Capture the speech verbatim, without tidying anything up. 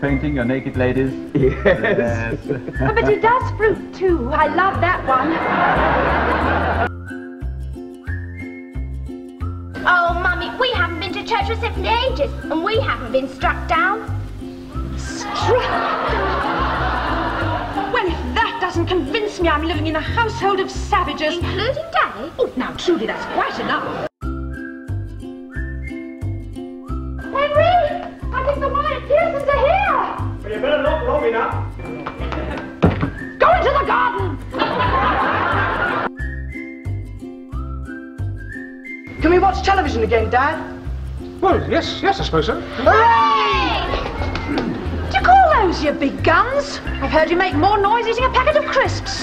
painting, your naked ladies? Yes. yes. Oh, but he does fruit too. I love that one. Oh, Mummy, we haven't been to church for seven ages, and we haven't been struck down. Struck down? Well, if that doesn't convince me I'm living in a household of savages. Including Daddy? Oh, now, truly, that's quite enough. You better not blow me now. Go into the garden! Can we watch television again, Dad? Well, yes, yes, I suppose so. Hooray! Do you call those your big guns? I've heard you make more noise eating a packet of crisps.